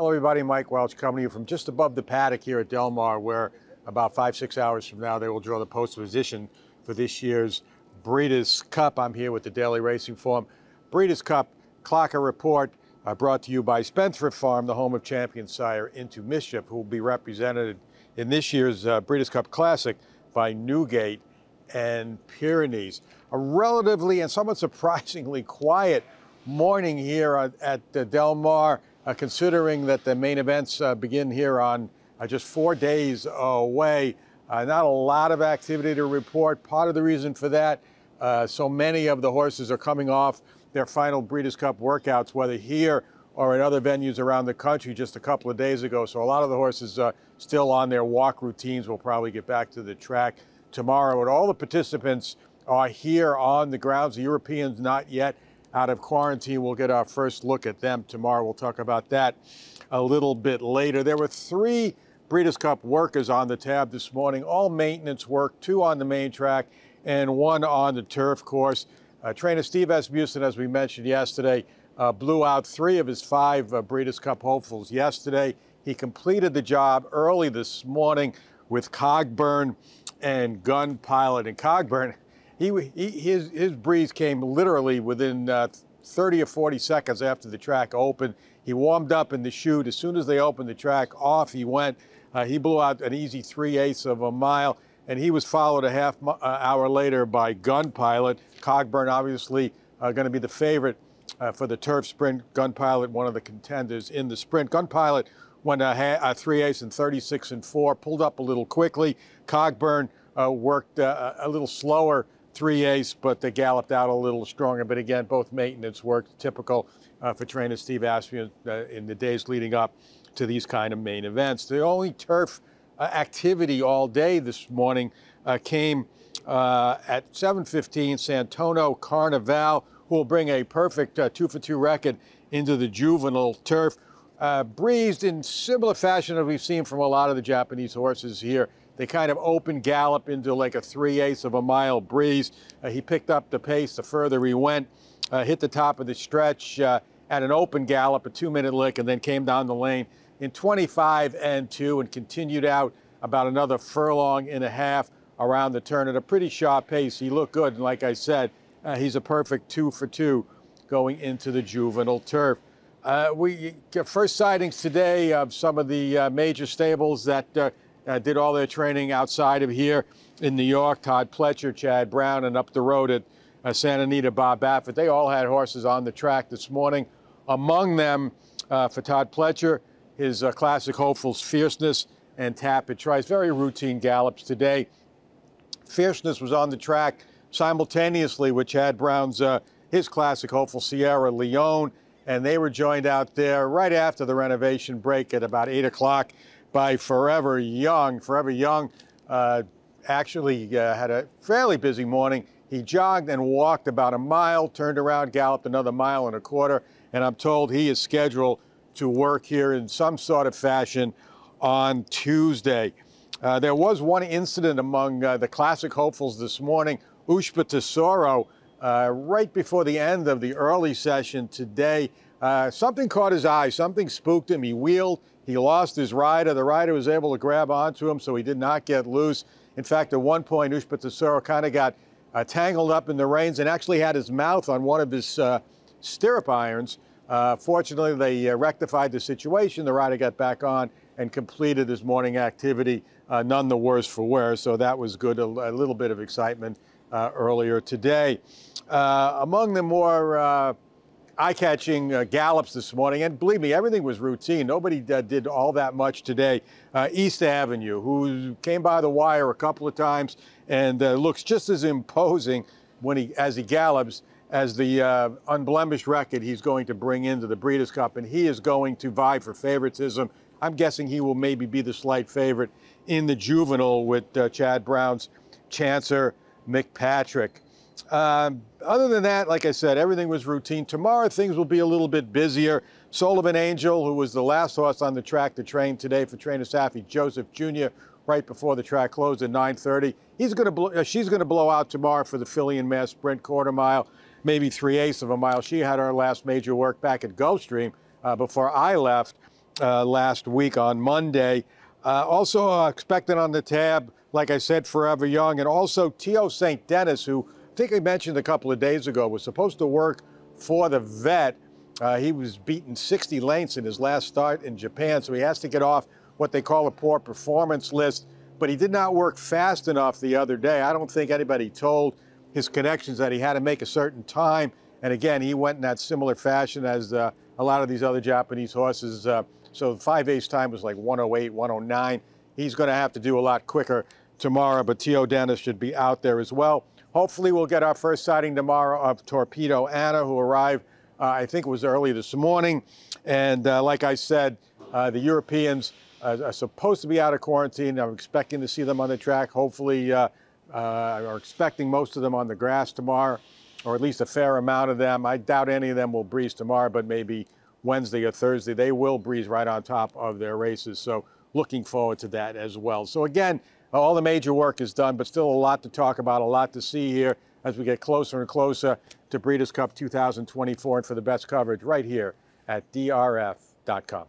Hello everybody, Mike Welch coming to you from just above the paddock here at Del Mar, where about 5-6 hours from now they will draw the post position for this year's Breeders' Cup. I'm here with the Daily Racing Form Breeders' Cup Clocker Report, brought to you by Spendthrift Farm, the home of champion sire Into Mischief, who will be represented in this year's Breeders' Cup Classic by Newgate and Pyrenees. A relatively and somewhat surprisingly quiet morning here at Del Mar, considering that the main events begin here on just 4 days away. Not a lot of activity to report. Part of the reason for that, so many of the horses are coming off their final Breeders' Cup workouts, whether here or in other venues around the country just a couple of days ago. So a lot of the horses are still on their walk routines. We'll probably get back to the track tomorrow. And all the participants are here on the grounds. The Europeans not yet out of quarantine. We'll get our first look at them tomorrow. We'll talk about that a little bit later. There were 3 Breeders' Cup workers on the tab this morning, all maintenance work, 2 on the main track and 1 on the turf course. Trainer Steve Asmussen, as we mentioned yesterday, blew out 3 of his 5 Breeders' Cup hopefuls yesterday. He completed the job early this morning with Cogburn and Gun Pilot. And Cogburn, his breeze came literally within 30 or 40 seconds after the track opened. He warmed up in the chute. As soon as they opened the track, off he went. He blew out an easy 3/8 of a mile, and he was followed a half hour later by Gun Pilot. Cogburn obviously going to be the favorite for the turf sprint. Gun Pilot, one of the contenders in the sprint. Gun Pilot went a 3/8 and 36 and 4, pulled up a little quickly. Cogburn worked a little slower 3/8, but they galloped out a little stronger. But again, both maintenance work, typical for trainer Steve Asmussen in the days leading up to these kind of main events. The only turf activity all day this morning came at 7:15. Santono Carnaval, who will bring a perfect 2-for-2 record into the juvenile turf, breezed in similar fashion that we've seen from a lot of the Japanese horses here. They kind of open gallop into like a 3/8 of a mile breeze. He picked up the pace the further he went, hit the top of the stretch at an open gallop, a 2-minute lick, and then came down the lane in 25 and 2 and continued out about another 1.5 furlongs around the turn at a pretty sharp pace. He looked good, and like I said, he's a perfect 2-for-2 going into the juvenile turf. We get first sightings today of some of the major stables that did all their training outside of here in New York. Todd Pletcher, Chad Brown, and up the road at Santa Anita, Bob Baffert. They all had horses on the track this morning. Among them, for Todd Pletcher, his classic hopefuls Fierceness and Tap It Tries. Very routine gallops today. Fierceness was on the track simultaneously with Chad Brown's his classic hopeful Sierra Leone, and they were joined out there right after the renovation break at about 8 o'clock by Forever Young. Forever Young actually had a fairly busy morning. He jogged and walked about a mile, turned around, galloped another 1.25 miles, and I'm told he is scheduled to work here in some sort of fashion on Tuesday. There was one incident among the classic hopefuls this morning. Ushba Tesoro, right before the end of the early session today, something caught his eye, something spooked him. He wheeled, he lost his rider. The rider was able to grab onto him, so he did not get loose. In fact, at one point, Ushba Tesoro kind of got tangled up in the reins and actually had his mouth on one of his stirrup irons. Fortunately, they rectified the situation. The rider got back on and completed his morning activity, none the worse for wear, so that was good. A little bit of excitement earlier today. Among the more eye-catching gallops this morning, and believe me, everything was routine. Nobody did all that much today. East Avenue, who came by the wire a couple of times and looks just as imposing when as he gallops as the unblemished record he's going to bring into the Breeders' Cup, and he is going to vie for favoritism. I'm guessing he will maybe be the slight favorite in the juvenile with Chad Brown's Chancer Mcpatrick. Other than that, like I said, everything was routine. Tomorrow, things will be a little bit busier. Sullivan Angel, who was the last horse on the track to train today for trainer Safi Joseph Jr. right before the track closed at 9:30. She's going to blow out tomorrow for the filly and mare sprint 1/4 mile, maybe 3/8 of a mile. She had her last major work back at Gulfstream before I left. last week on Monday. Also expected on the tab, like I said, Forever Young, and also T.O. St. Dennis, who I think I mentioned a couple of days ago was supposed to work for the vet. He was beaten 60 lengths in his last start in Japan, so he has to get off what they call a poor performance list. But he did not work fast enough the other day. I don't think anybody told his connections that he had to make a certain time. And again, he went in that similar fashion as a lot of these other Japanese horses. So 5/8 time was like 108, 109. He's going to have to do a lot quicker tomorrow, but T.O. Dennis should be out there as well. Hopefully we'll get our first sighting tomorrow of Torpedo Anna, who arrived, I think it was early this morning. And like I said, the Europeans are supposed to be out of quarantine. I'm expecting to see them on the track. Hopefully, are expecting most of them on the grass tomorrow, or at least a fair amount of them. I doubt any of them will breeze tomorrow, but maybe Wednesday or Thursday, they will breeze right on top of their races. So looking forward to that as well. So again, all the major work is done, but still a lot to talk about, a lot to see here as we get closer and closer to Breeders' Cup 2024, and for the best coverage right here at drf.com.